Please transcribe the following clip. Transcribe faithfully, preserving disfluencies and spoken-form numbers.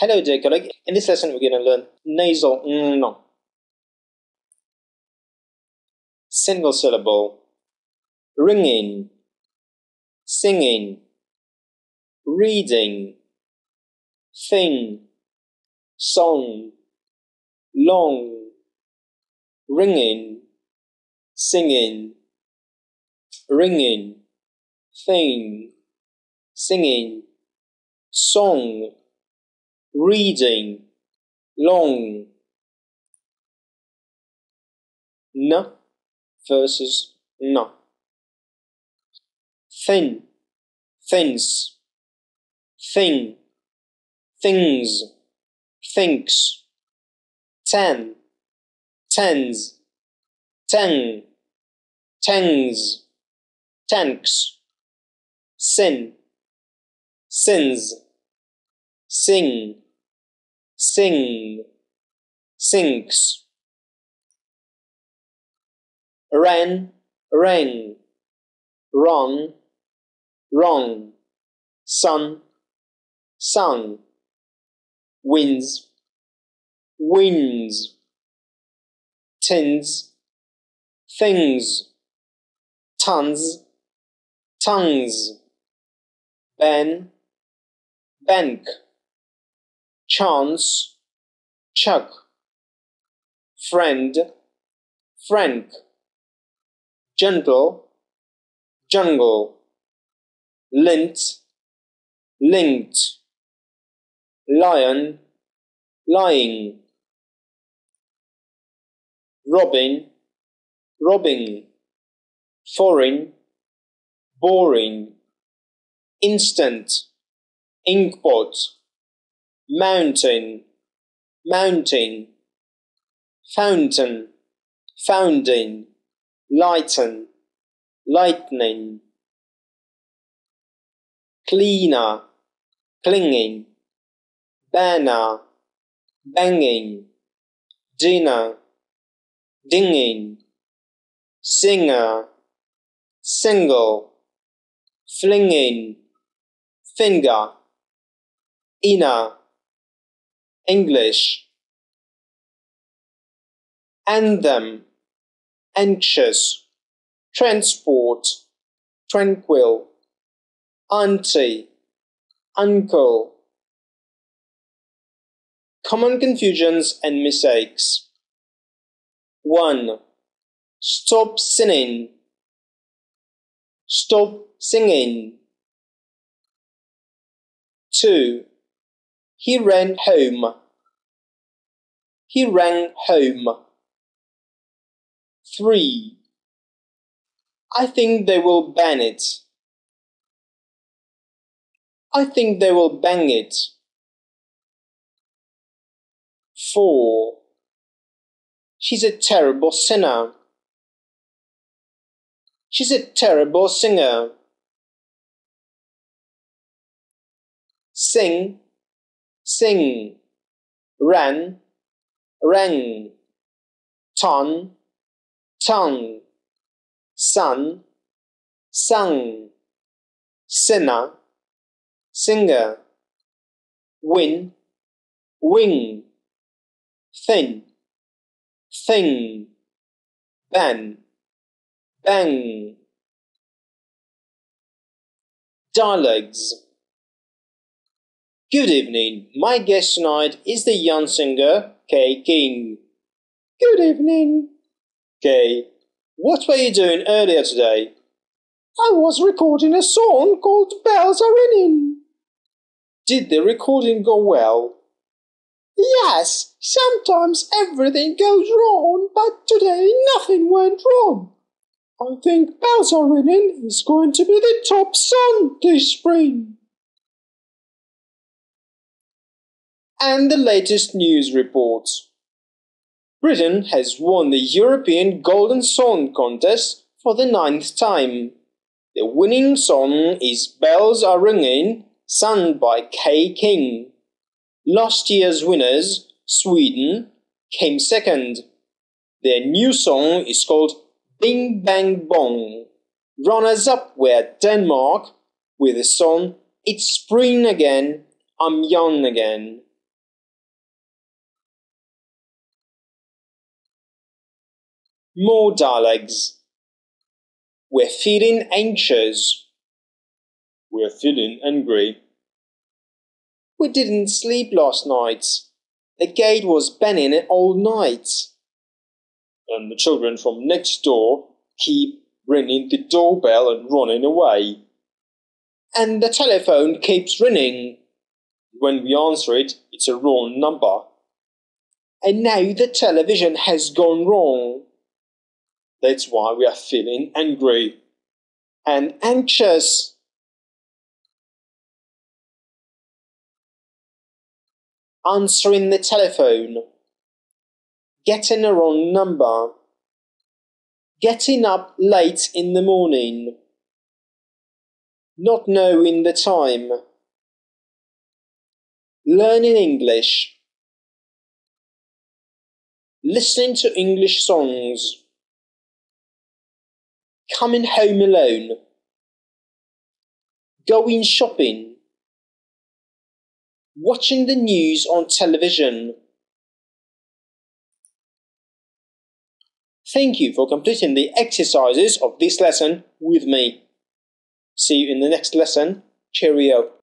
Hello dear colleague, in this lesson we're going to learn nasal ng, single syllable, ringing, singing, reading, thing, song, long, ringing, singing, ringing, thing, singing, song, reading, long. N versus N. Thin, thins, thing, things, thinks. Ten, tens, tang, tangs, tanks. Sin, sins, sing, sing, sinks. Ran, rang, wrong, wrong. Sun, sung. Winds, winds. Tins, things. Tons, tongues. Ban, bank. Chance, chuck. Friend, frank. Gentle, jungle. Lint, linked. Lion, lying. Robin, robbing. Foreign, boring. Instant, inkpot. Mountain, mounting. Fountain, founding. Lighten, lightning. Cleaner, clinging. Banner, banging. Dinner, dinging. Singer, single. Flinging, finger. Inner, English. Anthem, anxious. Transport, tranquil. Auntie, uncle. Common confusions and mistakes. One. Stop singing. Stop singing. Two. He ran home. He ran home. Three. I think they will ban it. I think they will bang it. Four. She's a terrible sinner. She's a terrible singer. Sing, sing. Ran, rang. Ton, tongue. Sun, sung. Sinner, singer. Win, wing. Thin, thing. Ban, bang. Dialogues. Good evening. My guest tonight is the young singer Kay King. Good evening. Kay, what were you doing earlier today? I was recording a song called Bells Are Ringing. Did the recording go well? Yes, sometimes everything goes wrong, but today nothing went wrong. I think Bells Are Ringing is going to be the top song this spring. And the latest news reports. Britain has won the European Golden Song Contest for the ninth time. The winning song is Bells Are Ringing, sung by Kay King. Last year's winners, Sweden, came second. Their new song is called Bing Bang Bong. Runners-up were Denmark, with the song It's Spring Again, I'm Young Again. more dialects. We're feeling anxious. We're feeling angry. We didn't sleep last night. The gate was banging all night. And the children from next door keep ringing the doorbell and running away. And the telephone keeps ringing. When we answer it, it's a wrong number. And now the television has gone wrong. That's why we are feeling angry and anxious. Answering the telephone. Getting a wrong number. Getting up late in the morning. Not knowing the time. Learning English. Listening to English songs. Coming home alone. Going shopping. Watching the news on television. Thank you for completing the exercises of this lesson with me. See you in the next lesson. Cheerio.